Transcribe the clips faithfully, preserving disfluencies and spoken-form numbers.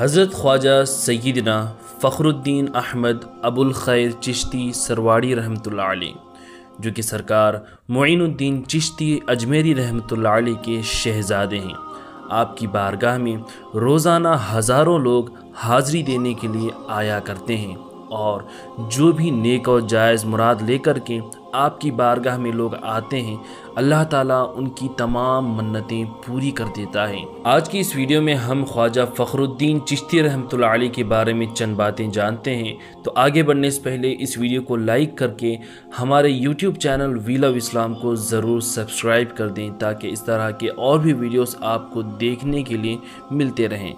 हज़रत ख्वाजा सईदना फ़खरुद्दीन अहमद अबुल ख़ैर चिश्ती सरवाड़ी रहमतुल्लाह अलैह, जो कि सरकार मुईनुद्दीन चिश्ती अजमेरी रहमतुल्लाह अलैह के शहज़ादे हैं। आपकी बारगाह में रोज़ाना हज़ारों लोग हाज़िरी देने के लिए आया करते हैं और जो भी नेक और जायज़ मुराद लेकर के आपकी बारगाह में लोग आते हैं, अल्लाह ताला उनकी तमाम मन्नतें पूरी कर देता है। आज की इस वीडियो में हम ख्वाजा फ़खरुद्दीन चिश्ती रहमतुल्लाह अलैह के बारे में चंद बातें जानते हैं। तो आगे बढ़ने से पहले इस वीडियो को लाइक करके हमारे YouTube channel we love Islam को ज़रूर सब्सक्राइब कर दें ताकि इस तरह के और भी वीडियोज़ आपको देखने के लिए मिलते रहें।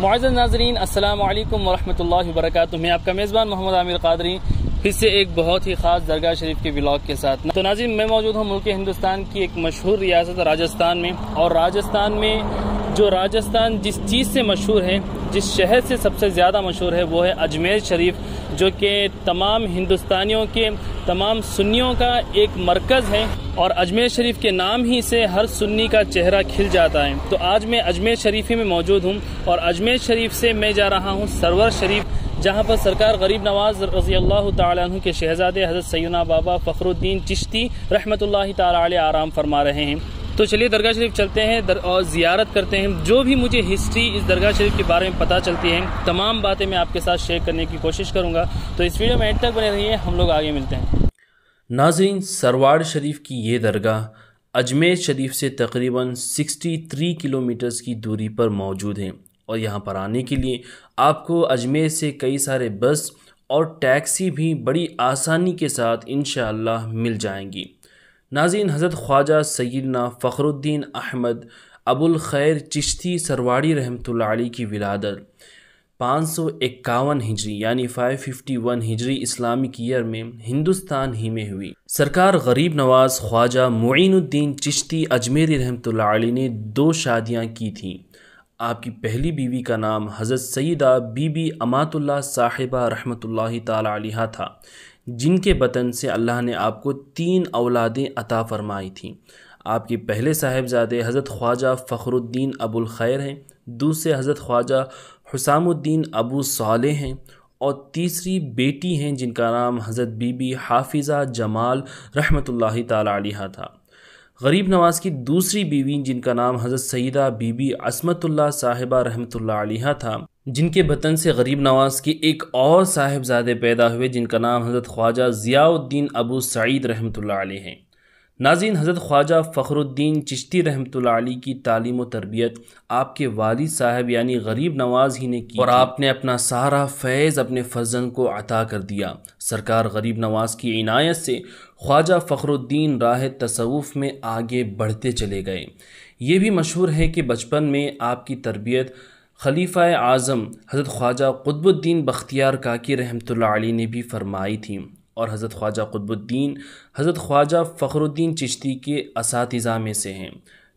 मुआज़्ज़िज़ नाज़रीन, अस्सलाम वालेकुम वरहमतुल्लाहि वबरकातुहू। मैं आपका मेज़बान मोहम्मद आमिर कादरी फिर से एक बहुत ही ख़ास दरगाह शरीफ के व्लॉग के साथ। तो नाज़रीन, मैं मौजूद हूँ मुल्क हिंदुस्तान की एक मशहूर रियासत राजस्थान में, और राजस्थान में जो राजस्थान जिस चीज़ से मशहूर है, जिस शहर से सबसे ज़्यादा मशहूर है, वो है अजमेर शरीफ, जो कि तमाम हिंदुस्तानियों के, तमाम सुन्नियों का एक मरकज़ है। और अजमेर शरीफ के नाम ही से हर सुन्नी का चेहरा खिल जाता है। तो आज मैं अजमेर शरीफ में मौजूद हूँ और अजमेर शरीफ से मैं जा रहा हूँ सरवाड़ शरीफ, जहाँ पर सरकार गरीब नवाज रज़ी अल्लाह ताला अन्हु के शहज़ादे हज़रत सैयदना बाबा फ़खरुद्दीन चिश्ती रहमतुल्लाह ताला अलैह आराम फरमा रहे हैं। तो चलिए दरगाह शरीफ चलते हैं और ज़ियारत करते हैं। जो भी मुझे हिस्ट्री इस दरगाह शरीफ के बारे में पता चलती है, तमाम बातें मैं आपके साथ शेयर करने की कोशिश करूँगा। तो इस वीडियो में एंड तक बने रहिए, हम लोग आगे मिलते हैं। नाज़रीन, सरवाड़ शरीफ की ये दरगाह अजमेर शरीफ से तकरीबन सिक्सटी थ्री किलोमीटर्स की दूरी पर मौजूद है, और यहाँ पर आने के लिए आपको अजमेर से कई सारे बस और टैक्सी भी बड़ी आसानी के साथ इंशाअल्लाह मिल जाएंगी। नाज़रीन, हज़रत ख्वाजा सैयदना फ़खरुद्दीन अहमद अबुल ख़ैर चिश्ती सरवाड़ी रहमतुल्लाह अलैह की विलादत पाँच सौ इक्यावन हिजरी यानी पाँच सौ इक्यावन हिजरी इस्लामिक ईयर में हिंदुस्तान ही में हुई। सरकार गरीब नवाज ख्वाजा मुईनुद्दीन चिश्ती अजमेरी रहमतुल्लाह अलैह ने दो शादियाँ की थीं। आपकी पहली बीवी का नाम हज़रत सैदा बीबी अमातुल्लाह साहिबा रहमतुल्लाह ताला अलैहा था, जिनके बतन से अल्लाह ने आपको तीन औलादें अता फ़रमाई थीं। आपके पहले साहिबजादे हज़रत ख्वाजा फ़खरुद्दीन अबुल ख़ैर हैं, दूसरे हज़रत ख्वाजा हुसामुद्दीन अबू साले हैं, और तीसरी बेटी हैं जिनका नाम हज़रत बीबी हाफिज़ा जमाल रहमतुल्लाह ताला अलैहा था। गरीब नवाज की दूसरी बीवी जिनका नाम हज़रत सईदा बीबी असमतुल्लाह साहिबा रहमतुल्लाह अलैहा था, जिनके बतन से गरीब नवाज के एक और साहिबजादे पैदा हुए जिनका नाम हज़रत ख्वाजा ज़ियाउद्दीन अबू सईद रहमतुल्लाह अलैह हैं। नाज़रीन, हज़रत ख्वाजा फ़खरुद्दीन चिश्ती रहमतुल्लाह अलैह की तालीम व तरबियत आपके वालिद साहब यानी गरीब नवाज ही ने की, और आपने अपना सारा फैज़ अपने फर्जंद को अता कर दिया। सरकार गरीब नवाज की इनायत से ख्वाजा फ़खरुद्दीन राह तसव्वुफ़ में आगे बढ़ते चले गए। ये भी मशहूर है कि बचपन में आपकी तरबियत खलीफ़ा आज़म हज़रत ख्वाजा कुतबुद्दीन बख्तियार काकी रहमतुल्लाह अलैह ने भी फरमाई थी, और हज़रत ख्वाजा कुतबुद्दीन हज़रत ख्वाजा फ़खरुद्दीन चिश्ती के असातिज़ा में से हैं।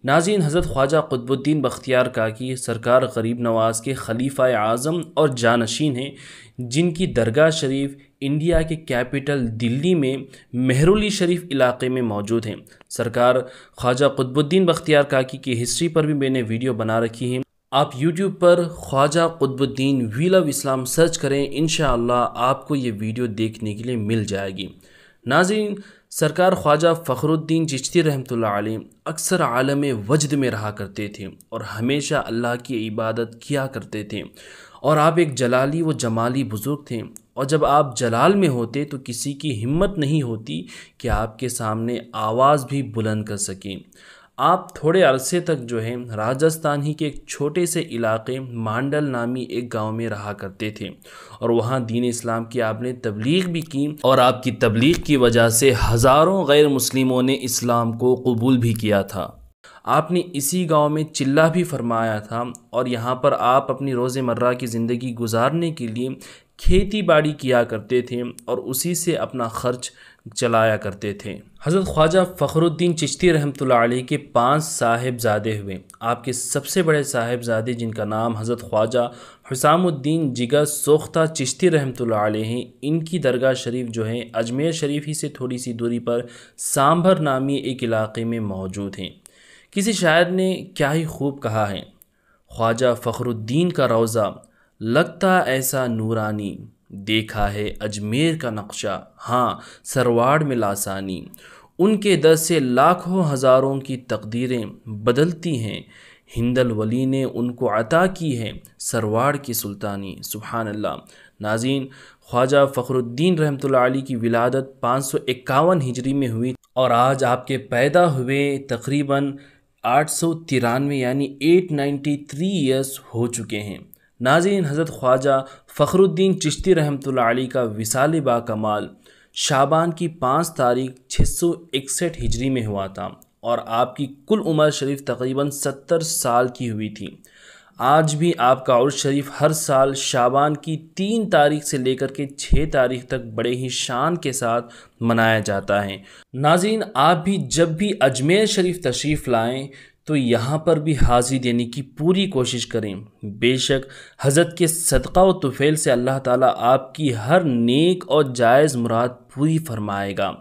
नाज़रीन, हज़रत ख्वाजा कुतबुद्दीन बख्तियार काकी सरकार गरीब नवाज के खलीफ़ा आज़म और जानशीन हैं, जिनकी दरगाह शरीफ इंडिया के कैपिटल दिल्ली में मेहरुली शरीफ इलाक़े में मौजूद हैं। सरकार ख्वाजा कुतबुद्दीन बख्तियार काकी की हिस्ट्री पर भी मैंने वीडियो बना रखी है। आप यूट्यूब पर Khwaja Qutbuddin we love Islam search करें, इंशाअल्लाह आपको ये वीडियो देखने के लिए मिल जाएगी। नाज़रीन, सरकार ख्वाजा फ़खरुद्दीन चिश्ती रहमतुल्लाह अलैह अक्सर आलम वजद में रहा करते थे और हमेशा अल्लाह की इबादत किया करते थे, और आप एक जलाली व जमाली बुज़ुर्ग थे, और जब आप जलाल में होते तो किसी की हिम्मत नहीं होती कि आपके सामने आवाज़ भी बुलंद कर सकें। आप थोड़े अरसे तक जो है राजस्थान ही के एक छोटे से इलाके मांडल नामी एक गांव में रहा करते थे, और वहां दीन इस्लाम की आपने तबलीग भी की, और आपकी तबलीग की वजह से हज़ारों गैर मुस्लिमों ने इस्लाम को कबूल भी किया था। आपने इसी गांव में चिल्ला भी फरमाया था, और यहां पर आप अपनी रोज़मर्रा की ज़िंदगी गुजारने के लिए खेती बाड़ी किया करते थे और उसी से अपना खर्च चलाया करते थे। हज़रत ख्वाजा फ़खरुद्दीन चिश्ती रहमतुल्लाह अलैह के पांच साहिबजादे हुए। आपके सबसे बड़े साहिबजादे जिनका नाम हज़रत ख्वाजा हुसामुद्दीन जिगर सोख्ता चिश्ती रहमतुल्लाह अलैह हैं, इनकी दरगाह शरीफ जो है अजमेर शरीफ ही से थोड़ी सी दूरी पर सांभर नामी एक इलाके में मौजूद हैं। किसी शायर ने क्या ही खूब कहा है, ख्वाजा फ़खरुद्दीन का रोज़ा लगता ऐसा नूरानी, देखा है अजमेर का नक्शा हाँ सरवाड़ में लासानी। उनके दर से लाखों हज़ारों की तकदीरें बदलती हैं, हिंदल वली ने उनको अता की है सरवाड़ की सुल्तानी। सुभान अल्लाह। नाज़रीन, ख्वाजा फ़खरुद्दीन रहमतुल्लाह अलैह की विलादत पाँच सौ इक्यावन हिजरी में हुई और आज आपके पैदा हुए तकरीबन आठ सौ तिरानवे यानी एट नाइन्टी थ्री ईयर्स हो चुके हैं। नाज़रीन, हज़रत ख्वाजा फ़खरुद्दीन चिश्ती रहमतुल्लाह अलैह का विसाल बाकमाल शाबान की पाँच तारीख छः सौ इकसठ हिजरी में हुआ था और आपकी कुल उम्र शरीफ तकरीबन सत्तर साल की हुई थी। आज भी आपका उर्स शरीफ हर साल शाबान की तीन तारीख से लेकर के छः तारीख तक बड़े ही शान के साथ मनाया जाता है। नाज़रीन, आप भी जब भी अजमेर शरीफ तशरीफ़ लाएँ तो यहाँ पर भी हाज़िरी देने की पूरी कोशिश करें। बेशक हज़रत के सदक़ा व तुफ़ैल से अल्लाह ताला आपकी हर नेक और जायज़ मुराद पूरी फरमाएगा।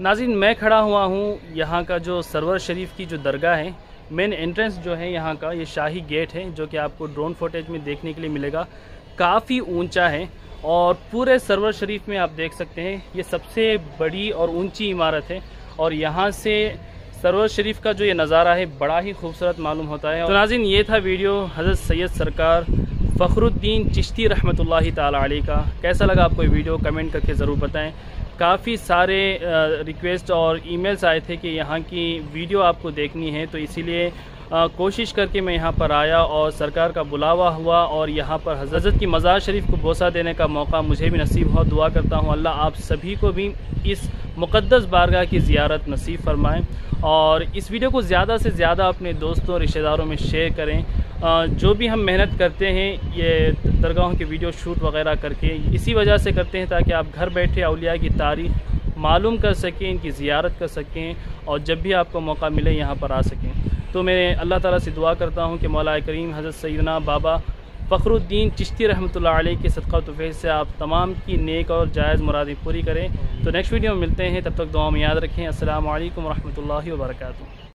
नाज़रीन, मैं खड़ा हुआ हूँ यहाँ का जो सरवर शरीफ की जो दरगाह है, मेन एंट्रेंस जो है यहाँ का, ये शाही गेट है जो कि आपको ड्रोन फुटेज में देखने के लिए मिलेगा। काफ़ी ऊंचा है और पूरे सरवर शरीफ में आप देख सकते हैं ये सबसे बड़ी और ऊंची इमारत है और यहाँ से सरवर शरीफ का जो ये नज़ारा है बड़ा ही खूबसूरत मालूम होता है। तो नाज़रीन, ये था वीडियो हज़रत सैयद सरकार फ़खरुद्दीन चिश्ती रहमतुल्लाह ताला अलैह का। कैसा लगा आपको ये वीडियो, कमेंट करके ज़रूर बताएँ। काफ़ी सारे रिक्वेस्ट और ईमेल्स आए थे कि यहाँ की वीडियो आपको देखनी है, तो इसीलिए कोशिश करके मैं यहाँ पर आया और सरकार का बुलावा हुआ और यहाँ पर हज़रत की मज़ार शरीफ को बोसा देने का मौका मुझे भी नसीब हुआ। दुआ करता हूँ अल्लाह आप सभी को भी इस मुक़द्दस बारगाह की ज़ियारत नसीब फरमाएँ और इस वीडियो को ज़्यादा से ज़्यादा अपने दोस्तों रिश्तेदारों में शेयर करें। जो भी हम मेहनत करते हैं ये दरगाहों के वीडियो शूट वगैरह करके, इसी वजह से करते हैं ताकि आप घर बैठे औलिया की तारीख मालूम कर सकें, इनकी ज़ियारत कर सकें और जब भी आपको मौका मिले यहाँ पर आ सकें। तो मैं अल्लाह ताला से दुआ करता हूँ कि मौला करीम हज़रत सैयदना बाबा फ़खरुद्दीन चिश्ती रहमतुल्लाह अलैह के सदक़ा तुफ़ैल से आप तमाम की नेक और जायज़ मुरादें पूरी करें। तो नेक्स्ट वीडियो में मिलते हैं, तब तक दुआ में याद रखें। अस्सलामु अलैकुम व रहमतुल्लाहि व बरकातुहू।